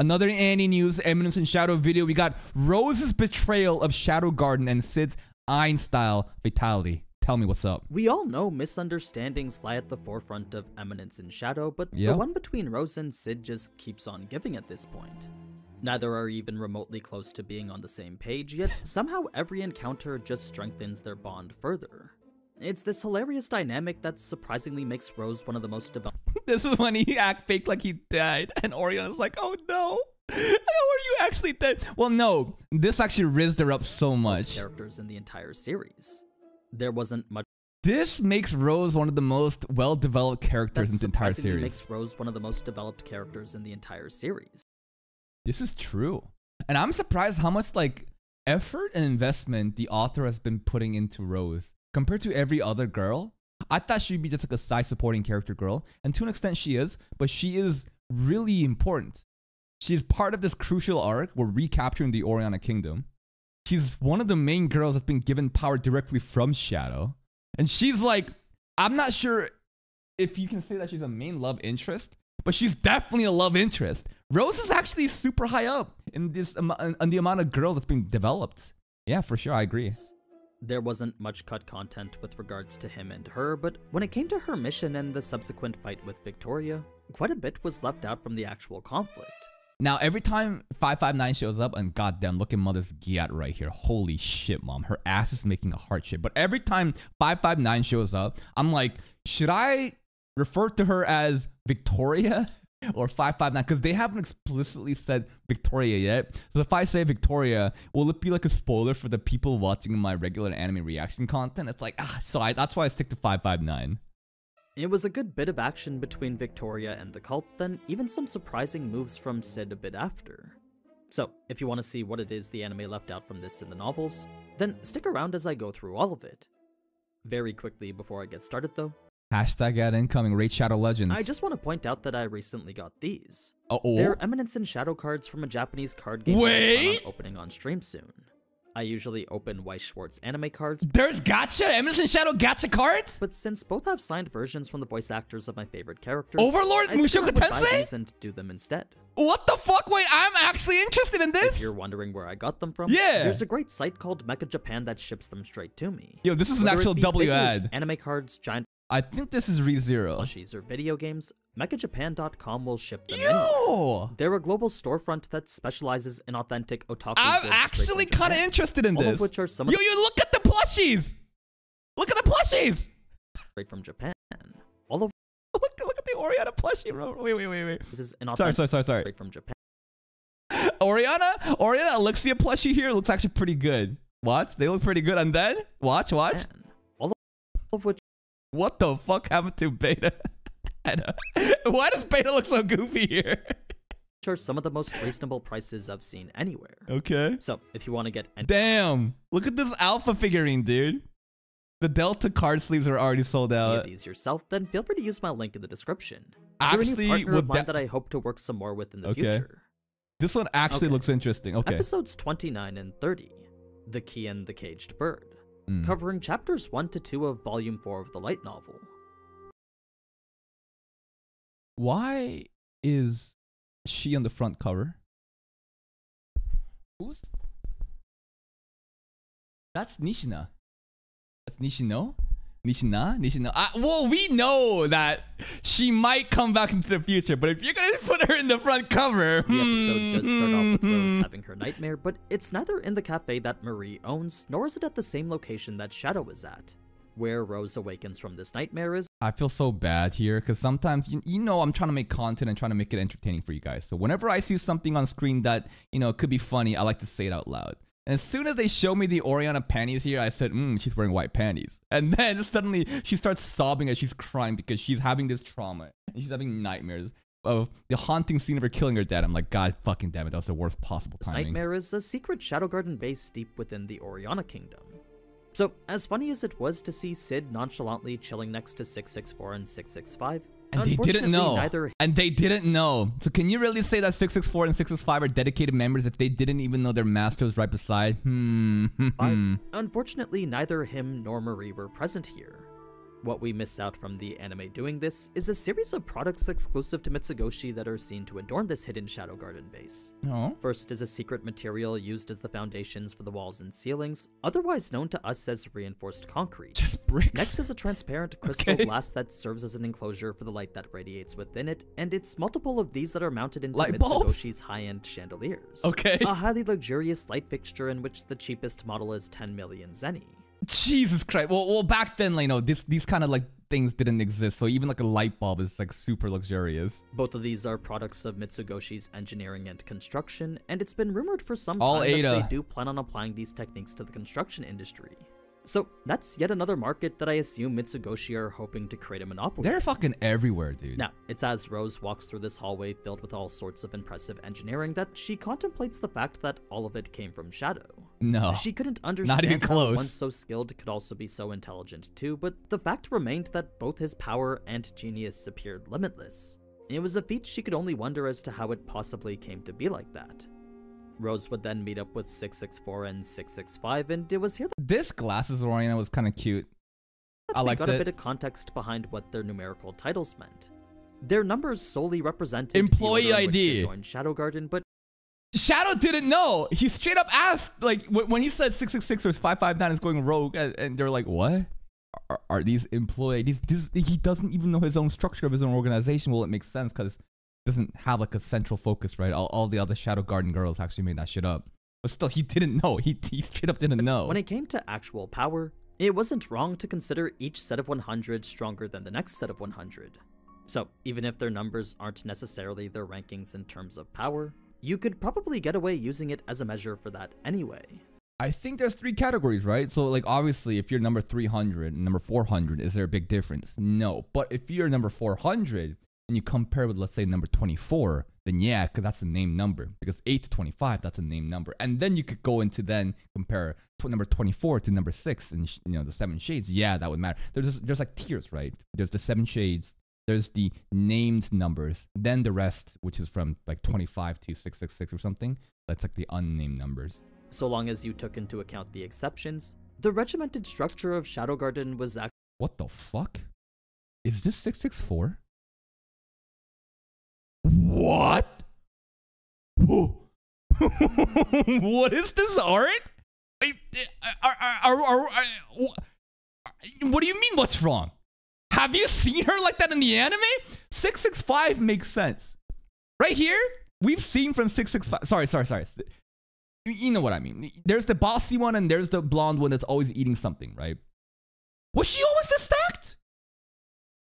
Another AniNews Eminence in Shadow video. We got Rose's betrayal of Shadow Garden and Cid's Einstein fatality. Tell me what's up. We all know misunderstandings lie at the forefront of Eminence in Shadow, but the one between Rose and Cid just keeps on giving at this point. Neither are even remotely close to being on the same page, yet somehow every encounter just strengthens their bond further. It's this hilarious dynamic that surprisingly makes Rose one of the most developed. This is when he faked like he died, and Oriana's like, oh no, how are you actually dead? Well, no, this actually rizzed her up so much. Characters in the entire series. There wasn't much. This makes Rose one of the most well-developed characters in the entire series. This is true. And I'm surprised how much like effort and investment the author has been putting into Rose. Compared to every other girl, I thought she'd be just like a side supporting character girl. And to an extent she is, but she is really important. She's part of this crucial arc. We're recapturing the Oriana Kingdom. She's one of the main girls that's been given power directly from Shadow. And she's like, I'm not sure if you can say that she's a main love interest, but she's definitely a love interest. Rose is actually super high up in this on the amount of girls that's been developed. Yeah, for sure. I agree. There wasn't much cut content with regards to him and her, but when it came to her mission and the subsequent fight with Victoria, quite a bit was left out from the actual conflict. Now, every time 559 shows up, and goddamn, look at Mother's Giat right here. Holy shit, Mom. Her ass is making a heart shape. But every time 559 shows up, I'm like, should I refer to her as Victoria or 559? Because they haven't explicitly said Victoria yet. So if I say Victoria, will it be like a spoiler for the people watching my regular anime reaction content? It's like, ah, so that's why I stick to 559. It was a good bit of action between Victoria and the cult, then even some surprising moves from Cid a bit after. So, if you want to see what it is the anime left out from this in the novels, then stick around as I go through all of it. Very quickly before I get started though. Hashtag ad incoming, Raid Shadow Legends. I just want to point out that I recently got these. Uh-oh. They're Eminence in Shadow cards from a Japanese card game that I'm opening on stream soon. I usually open Weiss Schwartz anime cards. There's gacha? Eminence in Shadow gacha cards? But since both have signed versions from the voice actors of my favorite characters, Overlord, Mushoku Tensei? And do them instead. What the fuck? Wait, I'm actually interested in this? If you're wondering where I got them from, there's a great site called MechaJapan that ships them straight to me. Yo, this is an actual W ad. Anime cards, giant... I think this is ReZero. Plushies or video games, MechaJapan.com will ship them in. They're a global storefront that specializes in authentic otaku. I'm actually kind of interested in this. Of which are some you look at the plushies! Look at the plushies! Straight from Japan. All of look at the Oriana plushie, bro. Wait. This is an authentic sorry. Straight from Japan. Oriana Alexia plushie here looks actually pretty good. Watch, they look pretty good. And then, watch. All of which... What the fuck happened to Beta? I know. Why does Beta look so goofy here? Which are some of the most reasonable prices I've seen anywhere. Okay. So, if you want to get... Damn! Look at this Alpha figurine, dude. The Delta card sleeves are already sold out. If you get these yourself, then feel free to use my link in the description. Actually, you're a new partner of mine that I hope to work some more with in the future. This one actually looks interesting. Okay. Episodes 29 and 30. The Key and the Caged Bird. Covering chapters 1 to 2 of volume 4 of the light novel. Why is she on the front cover? Who's? That's Nishina. That's Nishino? Nishina. Well, we know that she might come back into the future, but if you're going to put her in the front cover... The episode does start off with Rose having her nightmare, but it's neither in the cafe that Marie owns, nor is it at the same location that Shadow is at. Where Rose awakens from this nightmare is... I feel so bad here, because sometimes, you know, I'm trying to make content and trying to make it entertaining for you guys. So whenever I see something on screen that, you know, could be funny, I like to say it out loud. And as soon as they show me the Oriana panties here, I said, she's wearing white panties. And then suddenly she starts sobbing as she's crying because she's having this trauma. And she's having nightmares of the haunting scene of her killing her dad. I'm like, God fucking damn it, that was the worst possible timing. This nightmare is a secret Shadow Garden base deep within the Oriana Kingdom. So as funny as it was to see Cid nonchalantly chilling next to 664 and 665, and they didn't know. So can you really say that 664 and 665 are dedicated members if they didn't even know their master was right beside? Unfortunately, neither him nor Marie were present here. What we miss out from the anime doing this is a series of products exclusive to Mitsugoshi that are seen to adorn this hidden Shadow Garden base. Aww. First is a secret material used as the foundations for the walls and ceilings, otherwise known to us as reinforced concrete. Just bricks. Next is a transparent crystal glass that serves as an enclosure for the light that radiates within it, and it's multiple of these that are mounted into Mitsugoshi's high-end chandeliers. Okay. A highly luxurious light fixture in which the cheapest model is 10 million zenny. Jesus Christ. Well, back then, like, you know, these kind of like things didn't exist, so even like a light bulb is like super luxurious. Both of these are products of Mitsugoshi's engineering and construction, and it's been rumored for some time that they do plan on applying these techniques to the construction industry. So that's yet another market that I assume Mitsugoshi are hoping to create a monopoly. They're fucking everywhere, dude. Now, it's as Rose walks through this hallway filled with all sorts of impressive engineering that she contemplates the fact that all of it came from Shadow. No. She couldn't understand how one so skilled could also be so intelligent too, but the fact remained that both his power and genius appeared limitless. It was a feat she could only wonder as to how it possibly came to be like that. Rose would then meet up with 664 and 665, and it was here that this glasses Oriana was kind of cute. I liked it. Got a bit of context behind what their numerical titles meant. Their numbers solely represented employee ID. Joined Shadow Garden, but Shadow didn't know. He straight up asked, like, when he said 666 or 559 is going rogue, and they're like, "What? Are these employee IDs?" He doesn't even know his own structure of his own organization. Well, it makes sense because doesn't have like a central focus, right? All the other Shadow Garden girls actually made that shit up. But still, he didn't know. He straight up didn't know. When it came to actual power, it wasn't wrong to consider each set of 100 stronger than the next set of 100. So even if their numbers aren't necessarily their rankings in terms of power, you could probably get away using it as a measure for that anyway. I think there's three categories, right? So like obviously if you're number 300 and number 400, is there a big difference? No. But if you're number 400, and you compare with, let's say, number 24, then yeah, because that's a named number. Because 8 to 25, that's a named number. And then you could go into then compare number 24 to number 6 and, you know, the 7 shades. Yeah, that would matter. There's like tiers, right? There's the 7 shades. There's the named numbers. Then the rest, which is from like 25 to 666 or something. That's like the unnamed numbers. So long as you took into account the exceptions, the regimented structure of Shadow Garden was actually... What the fuck? Is this 664? What? What is this art? What do you mean what's wrong? Have you seen her like that in the anime? 665 makes sense. Right here, we've seen from 665. Sorry. You know what I mean. There's the bossy one and there's the blonde one that's always eating something, right? Was she always this stacked?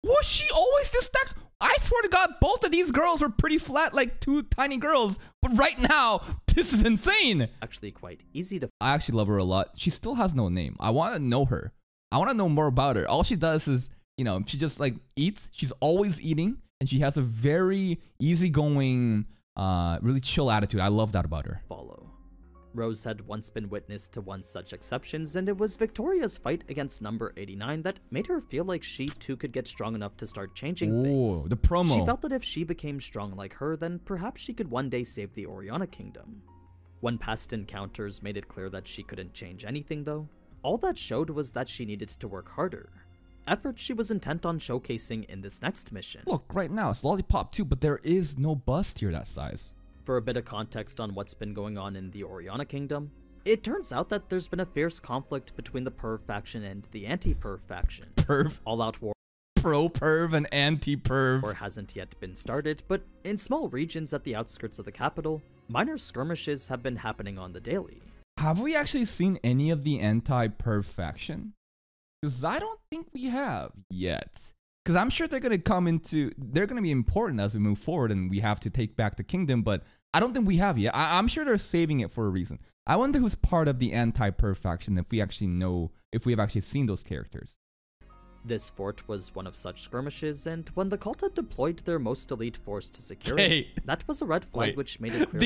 Was she always this stacked? I swear to God, both of these girls were pretty flat, like two tiny girls. But right now, this is insane. Actually, quite easy to. I actually love her a lot. She still has no name. I want to know her. I want to know more about her. All she does is, you know, she just like eats. She's always eating, and she has a very easygoing, really chill attitude. I love that about her. Follow. Rose had once been witness to one such exceptions, and it was Victoria's fight against number 89 that made her feel like she too could get strong enough to start changing things. The promo. She felt that if she became strong like her, then perhaps she could one day save the Oriana Kingdom. When past encounters made it clear that she couldn't change anything though, all that showed was that she needed to work harder. Effort she was intent on showcasing in this next mission. Look, right now it's Lollipop 2, but there is no bust here that size. For a bit of context on what's been going on in the Oriana Kingdom, it turns out that there's been a fierce conflict between the Perv faction and the Anti-Perv faction. Perv? All-out war. Pro-Perv and Anti-Perv. War hasn't yet been started, but in small regions at the outskirts of the capital, minor skirmishes have been happening on the daily. Have we actually seen any of the Anti-Perv faction? Because I don't think we have yet. Because I'm sure they're going to come into, they're going to be important as we move forward and we have to take back the kingdom, but I don't think we have yet. I'm sure they're saving it for a reason. I wonder who's part of the anti-perv faction if we actually know, if we have actually seen those characters. This fort was one of such skirmishes, and when the cult had deployed their most elite force to secure it, that was a red flag which made it clear.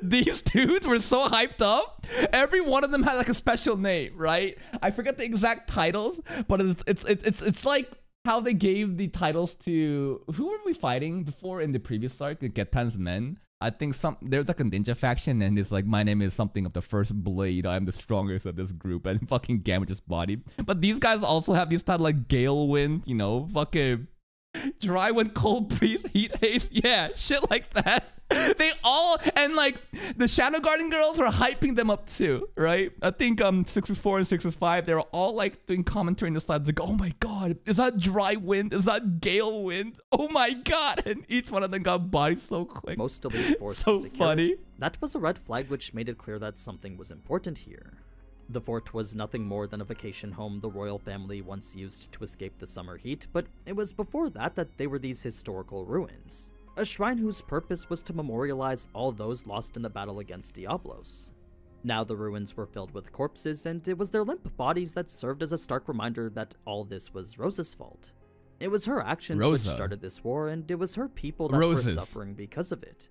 These dudes were so hyped up. Every one of them had like a special name, right? I forget the exact titles, but it's like how they gave the titles to who were we fighting before in the previous arc, the Getan's Men. I think there's like a ninja faction and it's like, my name is something of the first blade, I'm the strongest of this group, and fucking Gamma just bodied. But these guys also have these type like Gale Wind, you know, fucking Dry Wind, Cold Breeze, Heat Haze, yeah, shit like that. They all, and like the Shadow Garden girls are hyping them up too, right? I think 664 and 665, they were all like doing commentary in the slides like, oh my god, is that Dry Wind? Is that Gale Wind? Oh my god. And each one of them got bodied so quick. Most of the force so funny. That was a red flag which made it clear that something was important here. The fort was nothing more than a vacation home the royal family once used to escape the summer heat, but it was before that that they were these historical ruins. A shrine whose purpose was to memorialize all those lost in the battle against Diablos. Now the ruins were filled with corpses, and it was their limp bodies that served as a stark reminder that all this was Rosa's fault. It was her actions which started this war, and it was her people that were suffering because of it.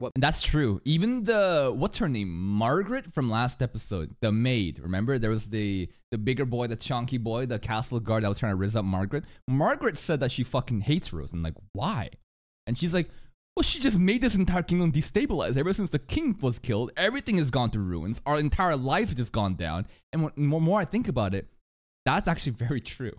And that's true. Even the, what's her name? Margaret from last episode, the maid. Remember, there was the bigger boy, the chunky boy, the castle guard that was trying to rizz up Margaret. Margaret said that she fucking hates Rose. I'm like, why? And she's like, well, she just made this entire kingdom destabilized. Ever since the king was killed, everything has gone to ruins. Our entire life has just gone down. And the more I think about it, that's actually very true.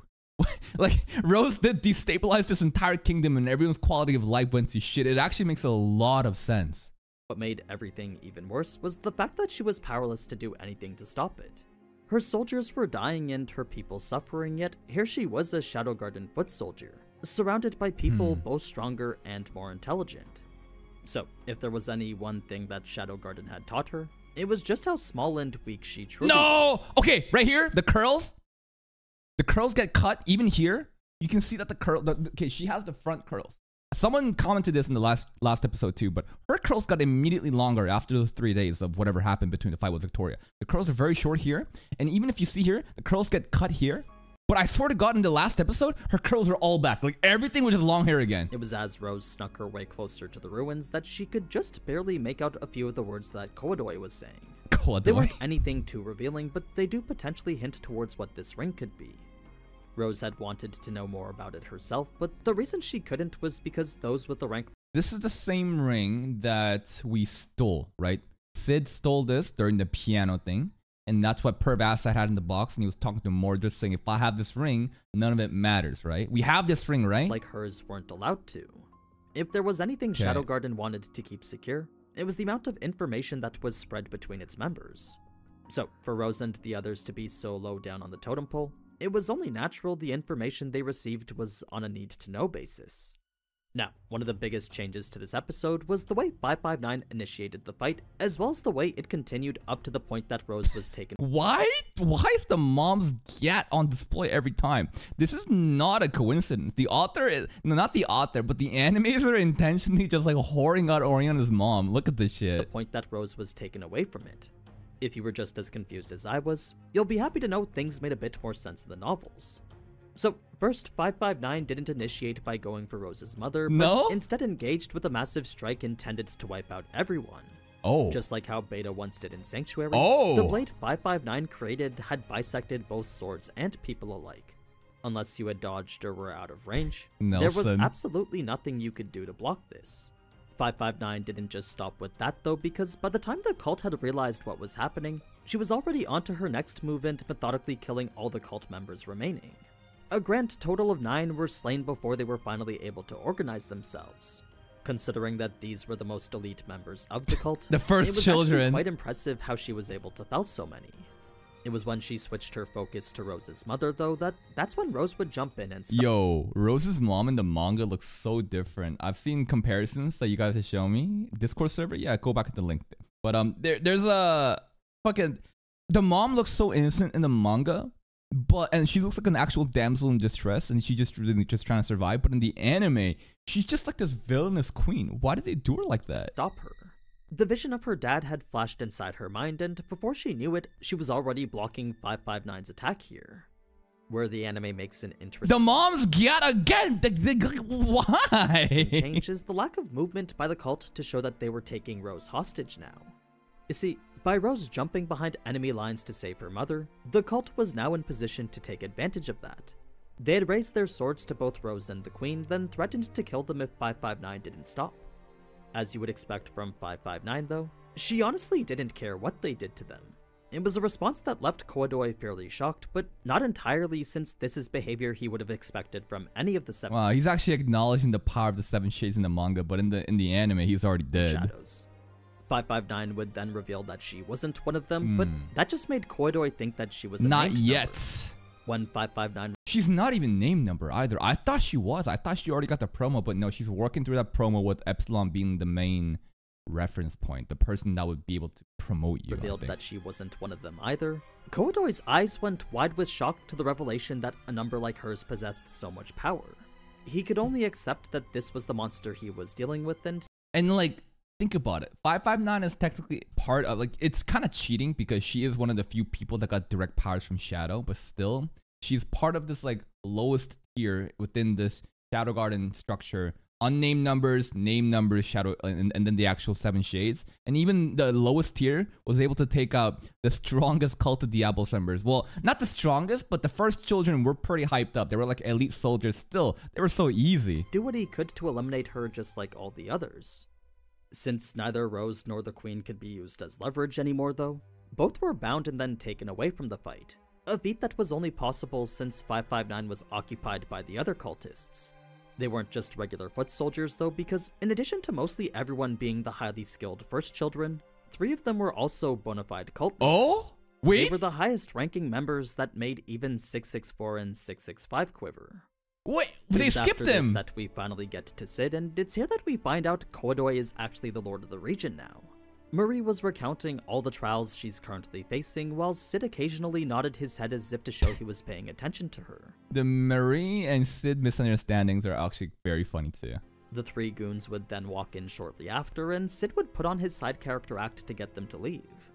Like, Rose did destabilize this entire kingdom and everyone's quality of life went to shit. It actually makes a lot of sense. What made everything even worse was the fact that she was powerless to do anything to stop it. Her soldiers were dying and her people suffering, yet here she was a Shadow Garden foot soldier, surrounded by people both stronger and more intelligent. So, if there was any one thing that Shadow Garden had taught her, it was just how small and weak she truly was. Okay, right here, the curls. The curls get cut. Even here, you can see that the curl. Okay, she has the front curls. Someone commented this in the last episode too, but her curls got immediately longer after those 3 days of whatever happened between the fight with Victoria. The curls are very short here, and even if you see here, the curls get cut here. But I swear to God, in the last episode, her curls were all back. Like, everything was just long hair again. It was as Rose snuck her way closer to the ruins that she could just barely make out a few of the words that Koadoi was saying. Koadoi? They weren't anything too revealing, but they do potentially hint towards what this ring could be. Rose had wanted to know more about it herself, but the reason she couldn't was because those with the rank... This is the same ring that we stole, right? Cid stole this during the piano thing, and that's what Perv Assad had in the box, and he was talking to Mordred saying, if I have this ring, none of it matters, right? We have this ring, right? Like hers weren't allowed to. If there was anything Shadow Garden wanted to keep secure, it was the amount of information that was spread between its members. So, for Rose and the others to be so low down on the totem pole, it was only natural the information they received was on a need-to-know basis. Now, one of the biggest changes to this episode was the way 559 initiated the fight, as well as the way it continued up to the point that Rose was taken. Why is the mom's gat on display every time? This is not a coincidence. The author is, no, not the author, but the animators are intentionally just like whoring out Oriana's mom. Look at this shit. The point that Rose was taken away from it. If you were just as confused as I was, you'll be happy to know things made a bit more sense in the novels. So, first, 559 didn't initiate by going for Rose's mother, but instead engaged with a massive strike intended to wipe out everyone. Just like how Beta once did in Sanctuary, the blade 559 created had bisected both swords and people alike. Unless you had dodged or were out of range, there was absolutely nothing you could do to block this. 559 didn't just stop with that though, because by the time the cult had realized what was happening, she was already onto her next move and methodically killing all the cult members remaining. A grand total of 9 were slain before they were finally able to organize themselves. Considering that these were the most elite members of the cult, the first children, it was quite impressive how she was able to fell so many. It was when she switched her focus to Rose's mother, though, that's when Rose would jump in and stop. Yo, Rose's mom in the manga looks so different. I've seen comparisons that you guys have shown me. Discord server? Yeah, go back at the link. But there's a fucking... The mom looks so innocent in the manga, and she looks like an actual damsel in distress, and she's just really just trying to survive. But in the anime, she's just like this villainous queen. Why did they do her like that? Stop her. The vision of her dad had flashed inside her mind, and before she knew it, she was already blocking 559's attack here. Where the anime makes an interesting... The mom's got again! Why? ...changes the lack of movement by the cult to show that they were taking Rose hostage now. You see, by Rose jumping behind enemy lines to save her mother, the cult was now in position to take advantage of that. They had raised their swords to both Rose and the Queen, then threatened to kill them if 559 didn't stop. As you would expect from 559 though, she honestly didn't care what they did to them. It was a response that left Koidoi fairly shocked, but not entirely, since this is behavior he would have expected from any of the seven. Wow, he's actually acknowledging the power of the Seven Shades in the manga, but in the anime, he's already dead. Shadows. 559 would then reveal that she wasn't one of them, but that just made Koidoi think that she was a not yet. Number. When 559, she's not even named number either. I thought she was. I thought she already got the promo, but no, she's working through that promo with Epsilon being the main reference point, the person that would be able to promote you. Revealed that she wasn't one of them either. Koidoi's eyes went wide with shock to the revelation that a number like hers possessed so much power. He could only accept that this was the monster he was dealing with, and like, think about it. 559 is technically part of, like, it's kind of cheating because she is one of the few people that got direct powers from Shadow, but still, she's part of this like lowest tier within this Shadow Garden structure. Unnamed numbers, named numbers, shadow, and then the actual Seven Shades. And even the lowest tier was able to take out the strongest Cult of Diablos members. Well, not the strongest, but the first children were pretty hyped up. They were like elite soldiers still. They were so easy. Do what he could to eliminate her just like all the others. Since neither Rose nor the Queen could be used as leverage anymore though, both were bound and then taken away from the fight. A feat that was only possible since 559 was occupied by the other cultists. They weren't just regular foot soldiers though, because in addition to mostly everyone being the highly skilled first children, 3 of them were also bona fide cult leaders. Oh, wait? They were the highest ranking members that made even 664 and 665 quiver. Wait, but they skipped them! It's that we finally get to Cid, and it's here that we find out Koidoi is actually the lord of the region now. Marie was recounting all the trials she's currently facing, while Cid occasionally nodded his head as if to show he was paying attention to her. The Marie and Cid misunderstandings are actually very funny too. The 3 goons would then walk in shortly after, and Cid would put on his side character act to get them to leave.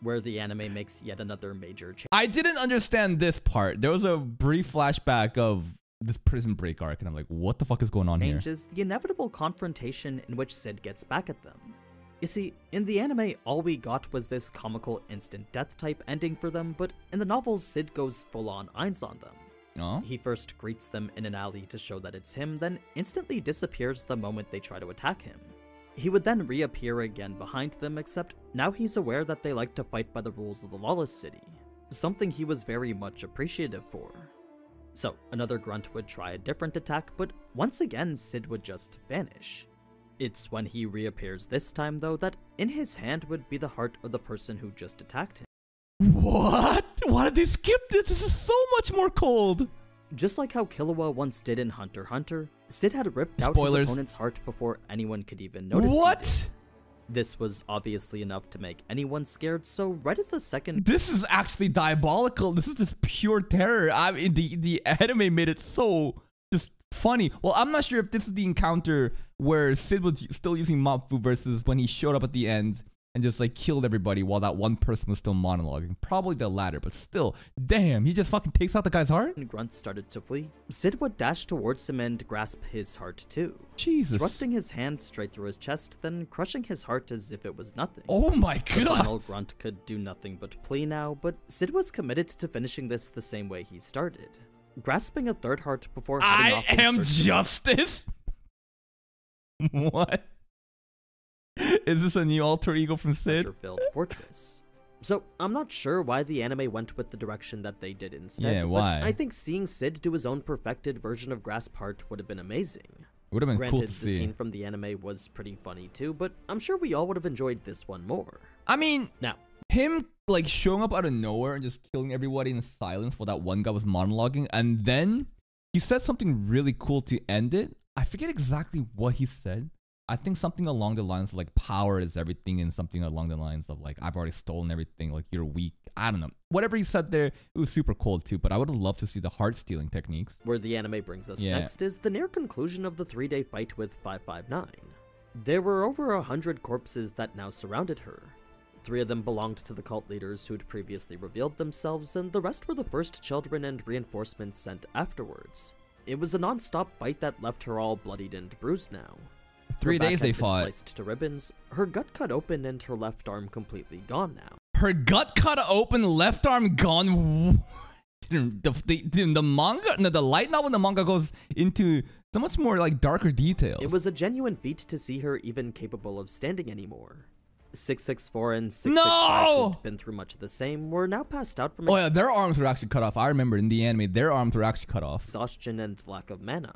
Where the anime makes yet another major change. I didn't understand this part. There was a brief flashback of this prison break arc, and I'm like, what the fuck is going on here? Changes the inevitable confrontation in which Cid gets back at them. You see, in the anime, all we got was this comical instant death type ending for them, but in the novels, Cid goes full-on Eins on them. Aww. He first greets them in an alley to show that it's him, then instantly disappears the moment they try to attack him. He would then reappear again behind them, except now he's aware that they like to fight by the rules of the Lawless City, something he was very much appreciative for. So, another grunt would try a different attack, but once again, Cid would just vanish. It's when he reappears this time, though, that in his hand would be the heart of the person who just attacked him. What? Why did they skip this? This is so much more cold! Just like how Killua once did in Hunter x Hunter, Cid had ripped out his opponent's heart before anyone could even notice. What? This was obviously enough to make anyone scared, so right as the second— This is actually diabolical. This is just pure terror. I mean, the anime made it so just funny. Well, I'm not sure if this is the encounter where Cid was still using mob food versus when he showed up at the end and just like killed everybody while that one person was still monologuing. Probably the latter, but still, damn, he just fucking takes out the guy's heart? When Grunt started to flee, Cid would dash towards him and grasp his heart too. Jesus. Thrusting his hand straight through his chest, then crushing his heart as if it was nothing. Oh my god! The final Grunt could do nothing but plea now, but Cid was committed to finishing this the same way he started. Grasping a third heart before heading off in search of justice? What? Is this a new alter ego from Cid? Treasure-filled fortress. So, I'm not sure why the anime went with the direction that they did instead. Yeah, why? But I think seeing Cid do his own perfected version of grasp heart would have been amazing. Would have been cool to see. Granted, the scene from the anime was pretty funny too, but I'm sure we all would have enjoyed this one more. I mean, now, him like showing up out of nowhere and just killing everybody in silence while that one guy was monologuing, and then he said something really cool to end it. I forget exactly what he said. I think something along the lines of like power is everything, and something along the lines of like I've already stolen everything, like you're weak. I don't know. Whatever he said there, it was super cool too, but I would have loved to see the heart stealing techniques. Where the anime brings us next is the near conclusion of the 3-day fight with 559. There were over 100 corpses that now surrounded her. 3 of them belonged to the cult leaders who'd previously revealed themselves, and the rest were the first children and reinforcements sent afterwards. It was a non-stop fight that left her all bloodied and bruised now. 3 days they fought. Sliced to ribbons, her gut cut open and her left arm completely gone now. Her gut cut open, left arm gone. The manga, no, the light novel in the manga goes into So much more like darker details. It was a genuine feat to see her even capable of standing anymore. 664 and 665 who've been through much of the same were now passed out from... Oh yeah, their arms were actually cut off. I remember in the anime, their arms were actually cut off. Exhaustion and lack of mana.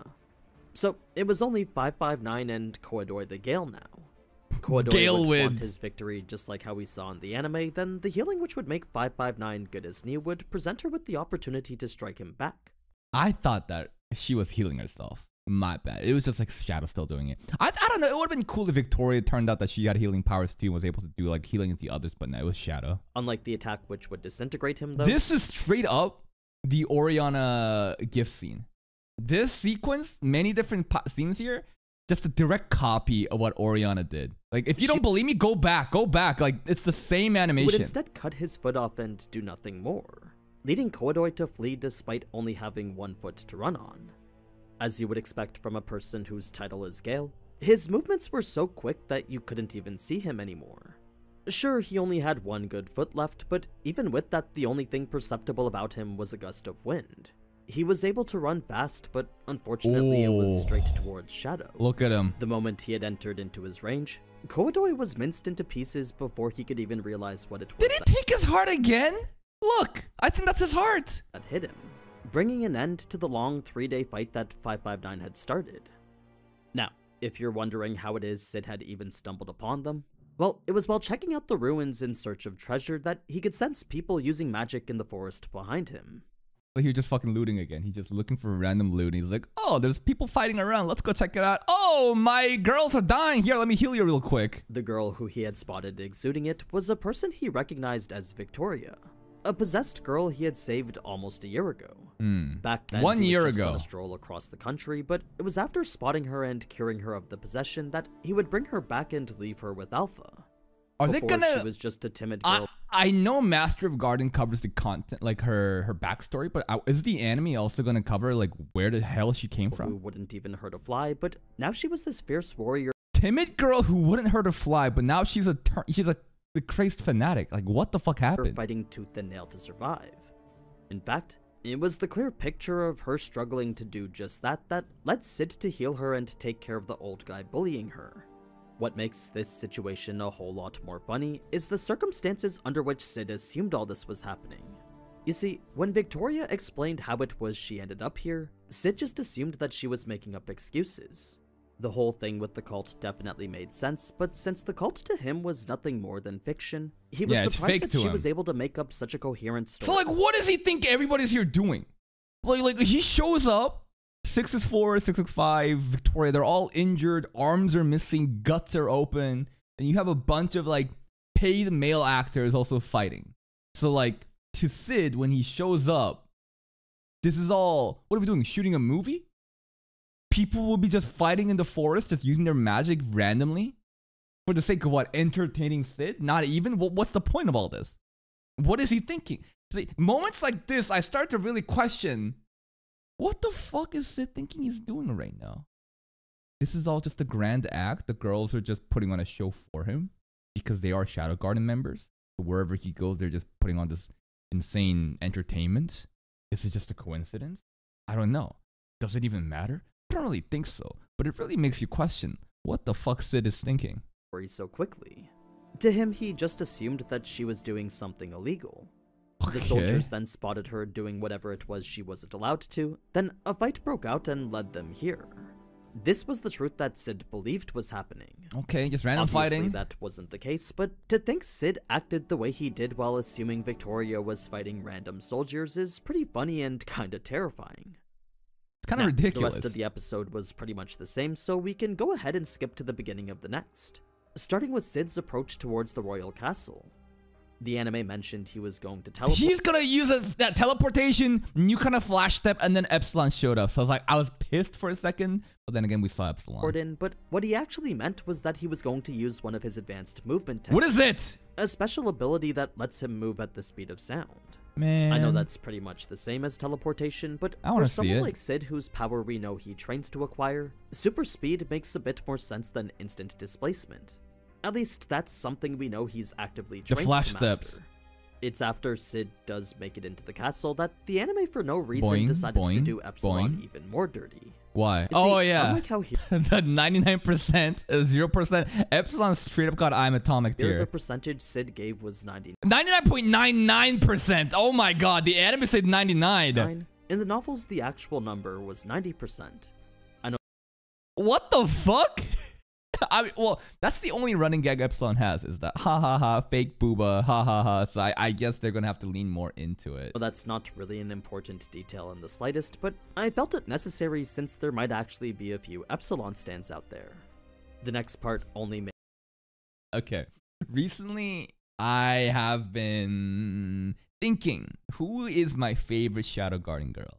So it was only 559 and Koidori the Gale now. Koidori would want his victory just like how we saw in the anime, then the healing which would make 559 good as new would present her with the opportunity to strike him back. I thought that she was healing herself. My bad. It was just like Shadow still doing it. I don't know. It would have been cool if Victoria turned out that she had healing powers too and was able to do like healing to the others, but no, it was Shadow. Unlike the attack which would disintegrate him though. This is straight up the Oriana gift scene. This sequence, many different scenes here, just a direct copy of what Oriana did. Like if you don't believe me, go back, Like it's the same animation. Would instead cut his foot off and do nothing more, leading Koidori to flee despite only having one foot to run on. As you would expect from a person whose title is Gale, his movements were so quick that you couldn't even see him anymore. Sure, he only had one good foot left, but even with that, the only thing perceptible about him was a gust of wind. He was able to run fast, but unfortunately it was straight towards Shadow. Look at him. The moment he had entered into his range, Koidori was minced into pieces before he could even realize what it was. Did he take his heart again? Look, I think that's his heart. That hit him, bringing an end to the long three-day fight that 559 had started. Now, if you're wondering how it is Cid had even stumbled upon them, well, it was while checking out the ruins in search of treasure that he could sense people using magic in the forest behind him. Like he was just fucking looting again. He's just looking for random loot. He's like, oh, there's people fighting around. Let's go check it out. Oh, my girls are dying. Here, let me heal you real quick. The girl who he had spotted exuding it was a person he recognized as Victoria, a possessed girl he had saved almost a year ago. Back then, 1 year ago, he was just on a stroll across the country, but it was after spotting her and curing her of the possession that he would bring her back and leave her with Alpha. Are they gonna... She was just a timid girl. I know Master of Garden covers the content, like her backstory, but is the anime also gonna cover like where the hell she came from? Who wouldn't even hurt a fly, but now she was this fierce warrior. Timid girl who wouldn't hurt a fly, but now she's a crazed fanatic. Like, what the fuck happened? Fighting tooth and nail to survive. In fact, it was the clear picture of her struggling to do just that that led Cid to heal her and take care of the old guy bullying her. What makes this situation a whole lot more funny is the circumstances under which Cid assumed all this was happening. You see, when Victoria explained how it was she ended up here, Cid just assumed that she was making up excuses. The whole thing with the cult definitely made sense, but since the cult to him was nothing more than fiction, he was surprised that she was able to make up such a coherent story. So, like, what does he think everybody's here doing? Like he shows up, 664, 665, Victoria, they're all injured, arms are missing, guts are open, and you have a bunch of, like, paid male actors also fighting. So, like, to Cid, when he shows up, this is all, what are we doing, shooting a movie? People will be just fighting in the forest, just using their magic randomly for the sake of what? Entertaining Cid? Not even? What's the point of all this? What is he thinking? See, moments like this, I start to really question, what the fuck is Cid thinking he's doing right now? This is all just a grand act. The girls are just putting on a show for him because they are Shadow Garden members. So wherever he goes, they're just putting on this insane entertainment. Is it just a coincidence? I don't know. Does it even matter? I don't really think so, but it really makes you question what the fuck Cid is thinking. So quickly. To him, he just assumed that she was doing something illegal. Okay. The soldiers then spotted her doing whatever it was she wasn't allowed to, then a fight broke out and led them here. This was the truth that Cid believed was happening. Okay, just random fighting. That wasn't the case, but to think Cid acted the way he did while assuming Victoria was fighting random soldiers is pretty funny and kinda terrifying. Kind of ridiculous. The rest of the episode was pretty much the same, so we can go ahead and skip to the beginning of the next, starting with Cid's approach towards the royal castle. The anime mentioned he was going to teleport. He's gonna use that teleportation, new kind of flash step, and then Epsilon showed up. So I was like, I was pissed for a second, but then again, we saw Epsilon. But what he actually meant was that he was going to use one of his advanced movement techniques. What is it? A special ability that lets him move at the speed of sound. Man. I know that's pretty much the same as teleportation, but for someone like Cid, whose power we know he trains to acquire, super speed makes a bit more sense than instant displacement. At least that's something we know he's actively trained to master. it's after Cid does make it into the castle that the anime, for no reason, decided to do Epsilon even more dirty. Why? See, oh, yeah. I like how he... the 99%, 0%, Epsilon straight up got I'm atomic tier. The percentage Cid gave was 99.99%. Oh, my God. The anime said 99. In the novels, the actual number was 90%. I know. What the fuck? I mean, well, that's the only running gag Epsilon has, is that ha ha ha, fake booba, ha ha ha. So I guess they're gonna have to lean more into it. Well, that's not really an important detail in the slightest, but I felt it necessary since there might actually be a few Epsilon stands out there. The next part only makes... Okay. Recently, I have been thinking, who is my favorite Shadow Garden girl?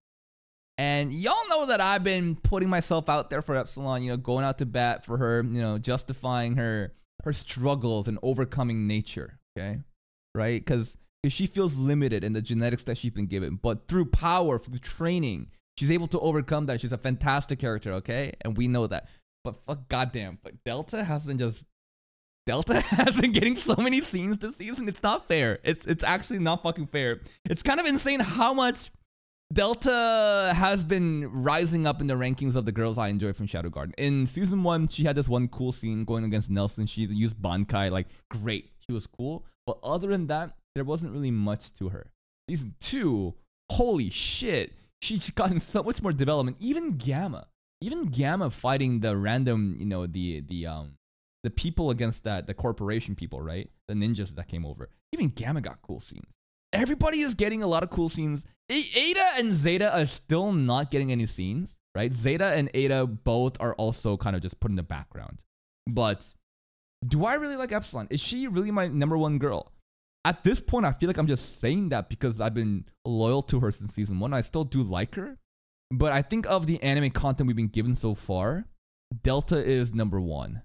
And y'all know that I've been putting myself out there for Epsilon, you know, going out to bat for her, you know, justifying her struggles and overcoming nature, okay? Right? Because she feels limited in the genetics that she's been given, but through power, through training, she's able to overcome that. She's a fantastic character, okay? And we know that. But fuck, goddamn, but Delta has been just... Delta has been getting so many scenes this season. It's not fair. It's actually not fucking fair. It's kind of insane how much... Delta has been rising up in the rankings of the girls I enjoy from Shadow Garden. In Season 1, she had this one cool scene going against Nelson. She used Bankai, like, great. She was cool. But other than that, there wasn't really much to her. Season 2, holy shit. She's gotten so much more development. Even Gamma. Even Gamma fighting the random, you know, the people against the corporation people, right? The ninjas that came over. Even Gamma got cool scenes. Everybody is getting a lot of cool scenes. Ada and Zeta are still not getting any scenes, right? Zeta and Ada both are also kind of just put in the background. But do I really like Epsilon? Is she really my number one girl? At this point, I feel like I'm just saying that because I've been loyal to her since season one. I still do like her. But I think of the anime content we've been given so far, Delta is number one.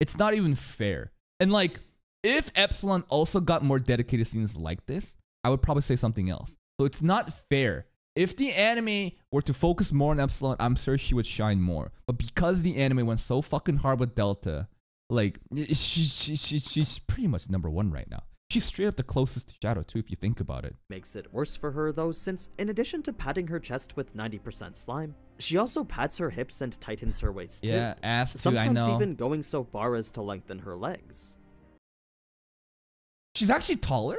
It's not even fair. And like, if Epsilon also got more dedicated scenes like this, I would probably say something else. So it's not fair. If the anime were to focus more on Epsilon, I'm sure she would shine more. But because the anime went so fucking hard with Delta, like, she's pretty much number one right now. She's straight up the closest to Shadow, too, if you think about it. Makes it worse for her, though, since in addition to padding her chest with 90% slime, she also pads her hips and tightens her waist, too. Yeah, ass, too, sometimes I know. Even going so far as to lengthen her legs. She's actually taller?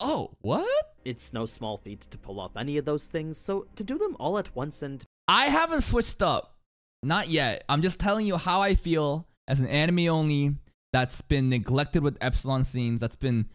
Oh, what? It's no small feat to pull off any of those things, so to do them all at once and... I haven't switched up. Not yet. I'm just telling you how I feel as an anime only that's been neglected with Epsilon scenes, that's been...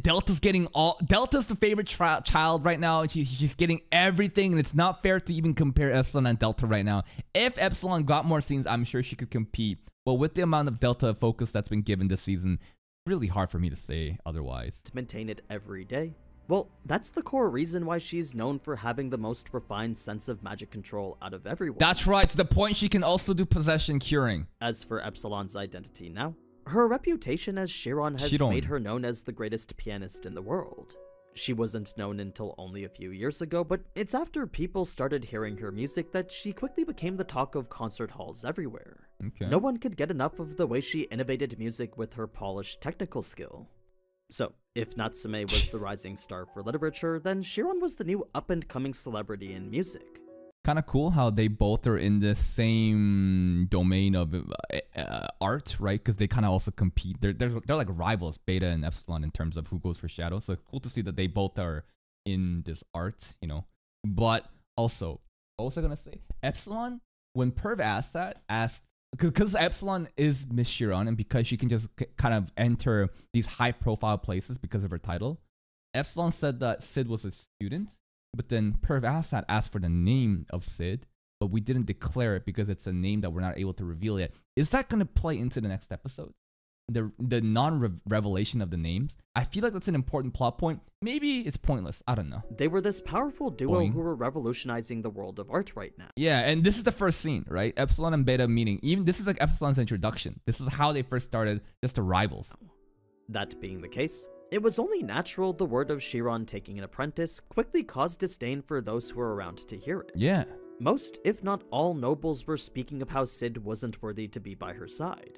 Delta's getting all... Delta's the favorite child right now, and she's getting everything, and it's not fair to even compare Epsilon and Delta right now. If Epsilon got more scenes, I'm sure she could compete. But with the amount of Delta focus that's been given this season... really hard for me to say otherwise. To maintain it every day. Well, that's the core reason why she's known for having the most refined sense of magic control out of everyone. That's right, to the point she can also do possession curing. As for Epsilon's identity now, her reputation as Shiron has made her known as the greatest pianist in the world. She wasn't known until only a few years ago, but it's after people started hearing her music that she quickly became the talk of concert halls everywhere. Okay. No one could get enough of the way she innovated music with her polished technical skill. So, if Natsume was the rising star for literature, then Shiron was the new up-and-coming celebrity in music. Kind of cool how they both are in the same domain of art, right? Because they kind of also compete. They're like rivals, Beta and Epsilon, in terms of who goes for Shadow. So cool to see that they both are in this art, you know. But also gonna say, Epsilon, when Perv asked that, because Epsilon is Miss Shiron, and because she can just kind of enter these high-profile places because of her title, Epsilon said that Cid was a student. But then Perv Assad asked for the name of Cid, but we didn't declare it because it's a name that we're not able to reveal yet. Is that going to play into the next episode? The non-revelation of the names? I feel like that's an important plot point. Maybe it's pointless. I don't know. They were this powerful duo who were revolutionizing the world of art right now. Yeah, and this is the first scene, right? Epsilon and Beta meeting. Even this is like Epsilon's introduction. This is how they first started, just the rivals. That being the case... it was only natural the word of Shiron taking an apprentice quickly caused disdain for those who were around to hear it. Yeah. Most, if not all, nobles were speaking of how Cid wasn't worthy to be by her side.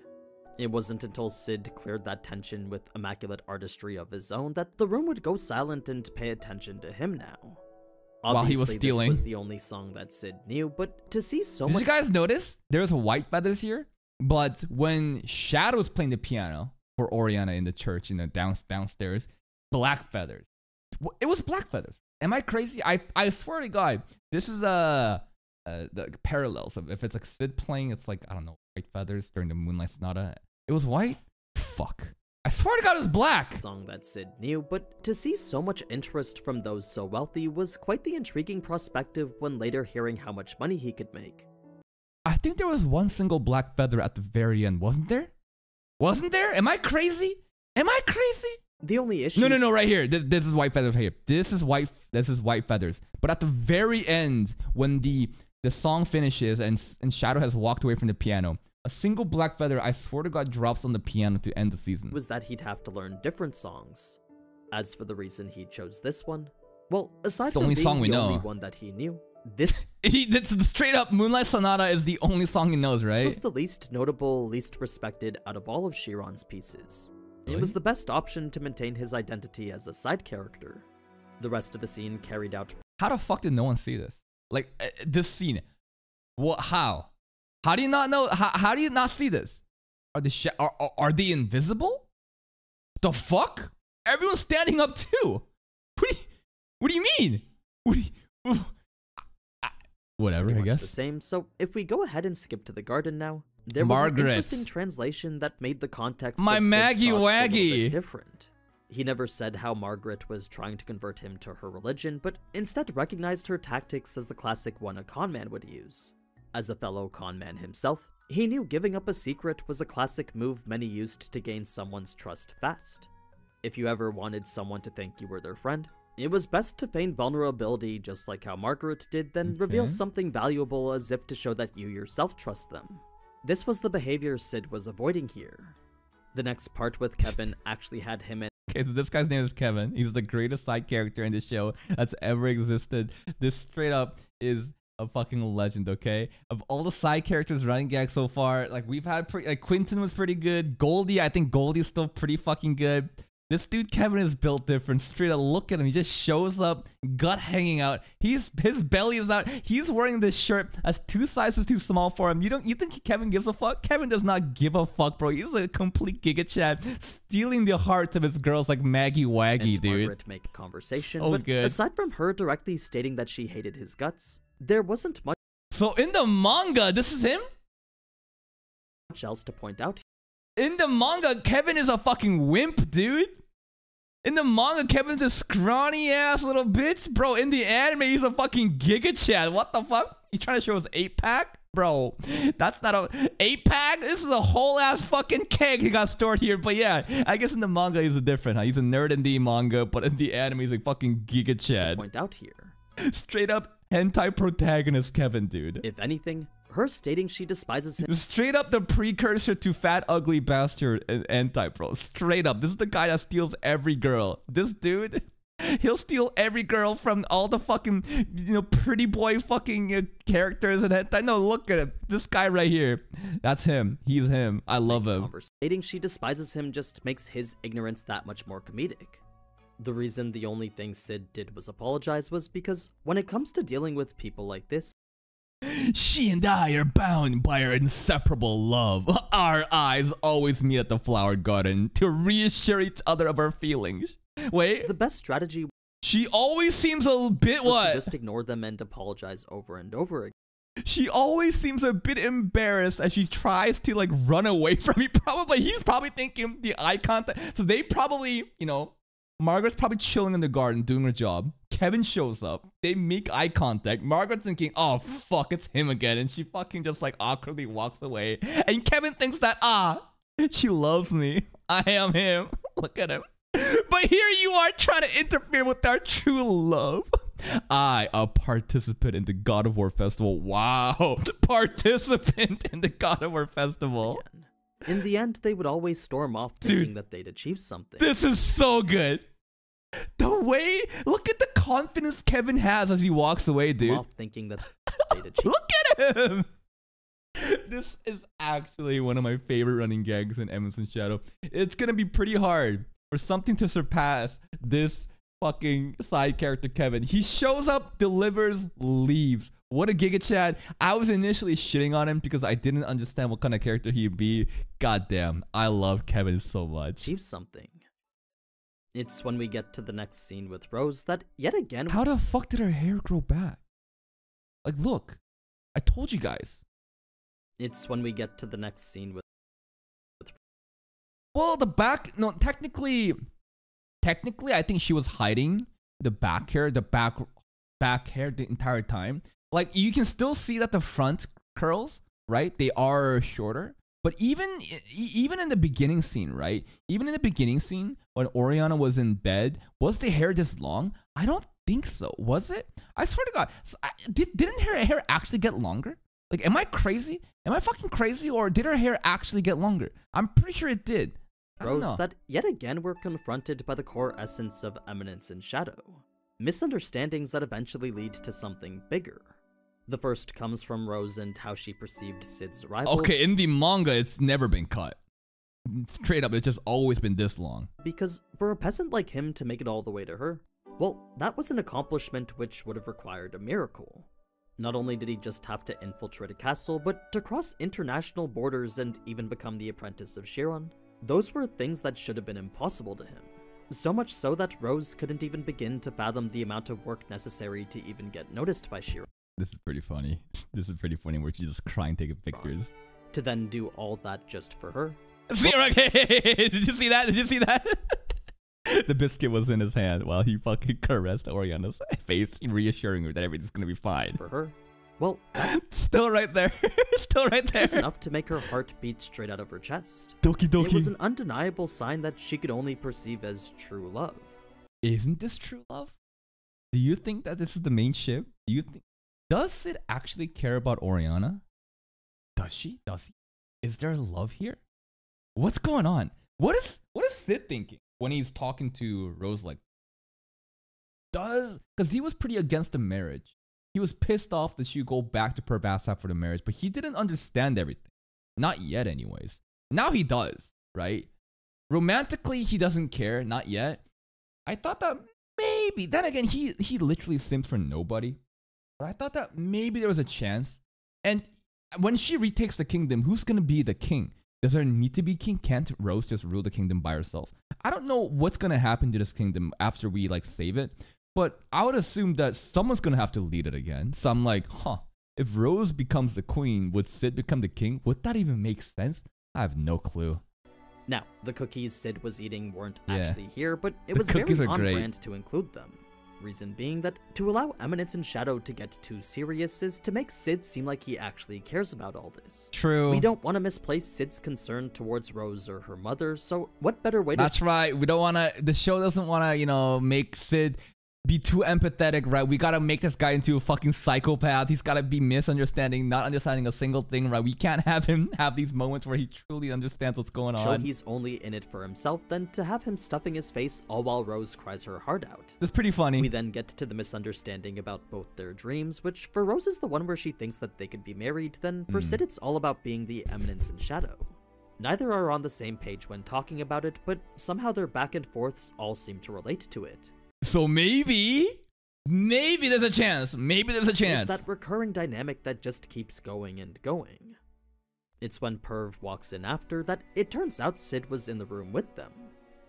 It wasn't until Cid cleared that tension with immaculate artistry of his own that the room would go silent and pay attention to him now. Obviously, while he was stealing. This was the only song that Cid knew, but to see so much— Did you guys notice? There's white feathers here, but when Shadow's playing the piano for Oriana in the church, in the downstairs, black feathers. It was black feathers. Am I crazy? I swear to God, this is the parallels of if it's like Cid playing, it's like, I don't know, white feathers during the Moonlight Sonata. It was white? Fuck. I swear to God, it was black! Song that Cid knew, but to see so much interest from those so wealthy was quite the intriguing perspective when later hearing how much money he could make. I think there was one single black feather at the very end, wasn't there? Wasn't there? Am I crazy? Am I crazy? The only issue— No, right here. This is white feathers right here. This is white feathers. But at the very end, when the song finishes and Shadow has walked away from the piano, a single black feather, I swear to God, drops on the piano to end the season. Was that he'd have to learn different songs. As for the reason he chose this one, well, aside from being the only one that he knew, this— It's the straight up Moonlight Sonata is the only song he knows, right? It was the least notable, least respected out of all of Shiron's pieces. Really? It was the best option to maintain his identity as a side character. The rest of the scene carried out— How the fuck did no one see this? Like, this scene. What? How? How do you not know? How do you not see this? Are they invisible? The fuck? Everyone's standing up too. What do you mean? Whatever, I guess. The same. So if we go ahead and skip to the garden now, there was an interesting translation that made the context of Sid's thoughts a little bit different. He never said how Margaret was trying to convert him to her religion, but instead recognized her tactics as the classic one a con man would use. As a fellow con man himself, he knew giving up a secret was a classic move many used to gain someone's trust fast. If you ever wanted someone to think you were their friend, it was best to feign vulnerability just like how Margaret did, then reveal something valuable as if to show that you yourself trust them. This was the behavior Cid was avoiding here. The next part with Kevin actually had him in— Okay, so this guy's name is Kevin. He's the greatest side character in the show that's ever existed. This straight up is a fucking legend, okay? Of all the side characters running gag so far, like we've had Quentin was pretty good. Goldie, I think Goldie's still pretty fucking good. This dude Kevin is built different. Straight up, look at him. He just shows up, gut hanging out. His belly is out. He's wearing this shirt that's 2 sizes too small for him. You think Kevin gives a fuck? Kevin does not give a fuck, bro. He's a complete giga chat, stealing the hearts of his girls like Maggie Waggy, dude. Margaret make conversation. Oh, so good. Aside from her directly stating that she hated his guts, there wasn't much. So in the manga, this is him. Much else to point out. In the manga, Kevin is a fucking wimp, dude. In the manga, Kevin's a scrawny ass little bitch, bro. In the anime, he's a fucking giga chat. What the fuck? You trying to show his 8-pack? Bro, that's not a 8-pack. This is a whole ass fucking keg he got stored here. But yeah, I guess in the manga, he's a different, huh? He's a nerd in the manga, but in the anime, he's a fucking giga chat. Point out here. Straight up hentai protagonist Kevin, dude. If anything, her stating she despises him— Straight up the precursor to fat, ugly bastard and hentai, bro. Straight up. This is the guy that steals every girl. This dude, he'll steal every girl from all the fucking, you know, pretty boy fucking characters and hentai. No, look at him. This guy right here. That's him. He's him. I love him. Stating she despises him just makes his ignorance that much more comedic. The reason the only thing Cid did was apologize was because when it comes to dealing with people like this, she and I are bound by our inseparable love. Our eyes always meet at the flower garden to reassure each other of our feelings. Wait. The best strategy— She always seems a bit— what? Just ignore them and apologize over and over again. She always seems a bit embarrassed as she tries to like run away from me. Probably, he's probably thinking the eye contact. So they probably, you know, Margaret's probably chilling in the garden doing her job. Kevin shows up. They make eye contact. Margaret's thinking, oh, fuck, it's him again. And she fucking just like awkwardly walks away. And Kevin thinks that, ah, she loves me. I am him. Look at him. But here you are trying to interfere with our true love. I, a participant in the God of War Festival. Wow. Participant in the God of War Festival. In the end, they would always storm off thinking that they'd achieved something. This is so good. The way, look at the confidence Kevin has as he walks away, dude. Look at him. This is actually one of my favorite running gags in Eminence in Shadow. It's gonna be pretty hard for something to surpass this fucking side character, Kevin. He shows up, delivers, leaves. What a giga chat. I was initially shitting on him because I didn't understand what kind of character he'd be. Goddamn, I love Kevin so much. Leave something. It's when we get to the next scene with Rose that yet again— how the fuck did her hair grow back? Like, look, I told you guys. It's when we get to the next scene with— well, the back— no, technically, I think she was hiding the back hair, the entire time. Like, you can still see that the front curls, right? They are shorter. But even in the beginning scene, right? Even in the beginning scene, when Oriana was in bed, was the hair this long? I don't think so. Was it? I swear to God. So didn't her hair actually get longer? Like, am I crazy? Am I fucking crazy? Or did her hair actually get longer? I'm pretty sure it did. Rose, that yet again we're confronted by the core essence of Eminence in Shadow. Misunderstandings that eventually lead to something bigger. The first comes from Rose and how she perceived Cid's arrival. Okay, in the manga, it's never been cut. Straight up, it's just always been this long. Because for a peasant like him to make it all the way to her, well, that was an accomplishment which would have required a miracle. Not only did he just have to infiltrate a castle, but to cross international borders and even become the apprentice of Shiron, those were things that should have been impossible to him. So much so that Rose couldn't even begin to fathom the amount of work necessary to even get noticed by Shiron. This is pretty funny. This is pretty funny where she's just crying, taking pictures. To then do all that just for her. Did you see that? Did you see that? The biscuit was in his hand while he fucking caressed Oriana's face, reassuring her that everything's gonna be fine. For her? Well, still right there. Still right there. It was enough to make her heart beat straight out of her chest. Doki doki. It was an undeniable sign that she could only perceive as true love. Isn't this true love? Do you think that this is the main ship? Do you think— does Cid actually care about Oriana? Does she? Does he? Is there love here? What's going on? What is Cid thinking when he's talking to Rose like— because he was pretty against the marriage. He was pissed off that she would go back to Pervasa after the marriage, but he didn't understand everything. Not yet, anyways. Now he does, right? Romantically, he doesn't care. Not yet. I thought that maybe— then again, he literally simps for nobody. But I thought that maybe there was a chance. And when she retakes the kingdom, who's going to be the king? Does there need to be king? Can't Rose just rule the kingdom by herself? I don't know what's going to happen to this kingdom after we, like, save it. But I would assume that someone's going to have to lead it again. So I'm like, huh, if Rose becomes the queen, would Cid become the king? Would that even make sense? I have no clue. Now, the cookies Cid was eating weren't actually here, but it was very on-brand to include them. Reason being that to allow Eminence in Shadow to get too serious is to make Cid seem like he actually cares about all this. True. We don't want to misplace Cid's concern towards Rose or her mother, so what better way to— that's right. We don't want to— the show doesn't want to, you know, make Cid be too empathetic, right? We gotta make this guy into a fucking psychopath. He's gotta be misunderstanding, not understanding a single thing, right? We can't have him have these moments where he truly understands what's going on. So he's only in it for himself, then to have him stuffing his face all while Rose cries her heart out. That's pretty funny. We then get to the misunderstanding about both their dreams, which for Rose is the one where she thinks that they could be married, then for Cid it's all about being the Eminence in Shadow. Neither are on the same page when talking about it, but somehow their back and forths all seem to relate to it. So maybe there's a chance. Maybe there's a chance. It's that recurring dynamic that just keeps going and going. It's when Perv walks in after that it turns out Cid was in the room with them.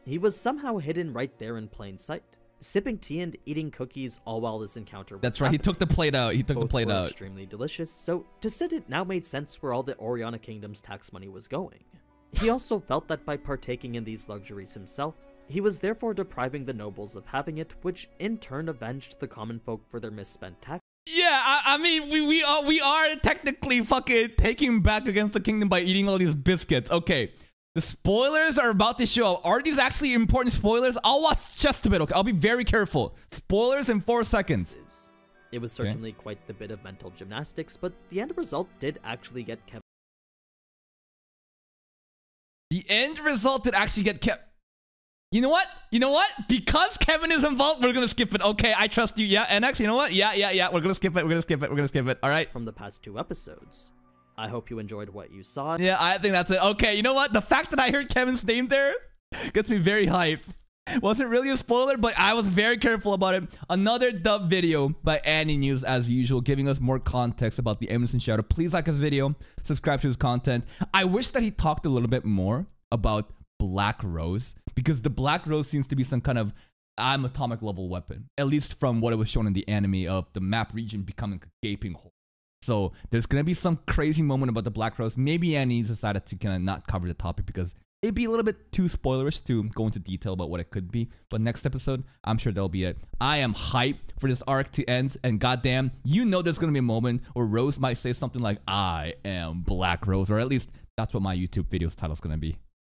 He was somehow hidden right there in plain sight, sipping tea and eating cookies all while this encounter was happening. He took the plate out. He took the plate out. Both were extremely delicious, so to Cid it now made sense where all the Oriana Kingdom's tax money was going. He also felt that by partaking in these luxuries himself, he was therefore depriving the nobles of having it, which in turn avenged the common folk for their misspent tax. Yeah, I mean, we are technically fucking taking back against the kingdom by eating all these biscuits. Okay, the spoilers are about to show up. Are these actually important spoilers? I'll watch just a bit, okay? I'll be very careful. Spoilers in 4 seconds. It was certainly quite the bit of mental gymnastics, but the end result did actually get kept. The end result did actually get kept. You know what? You know what? Because Kevin is involved, we're gonna skip it. Okay, I trust you. Yeah, NX, you know what? Yeah. We're gonna skip it. We're gonna skip it. We're gonna skip it. All right. From the past 2 episodes. I hope you enjoyed what you saw. Yeah, I think that's it. Okay, you know what? The fact that I heard Kevin's name there gets me very hyped. Wasn't really a spoiler, but I was very careful about it. Another dub video by AniNews, as usual, giving us more context about the Eminence in Shadow. Please like his video, subscribe to his content. I wish that he talked a little bit more about Black Rose, because the Black Rose seems to be some kind of atomic level weapon, at least from what it was shown in the anime of the map region becoming a gaping hole. So there's going to be some crazy moment about the Black Rose. Maybe Annie decided to kind of not cover the topic because it'd be a little bit too spoilerish to go into detail about what it could be. But next episode, I'm sure that'll be it. I am hyped for this arc to end. And goddamn, you know there's going to be a moment where Rose might say something like, I am Black Rose. Or at least that's what my YouTube video's title is going to be.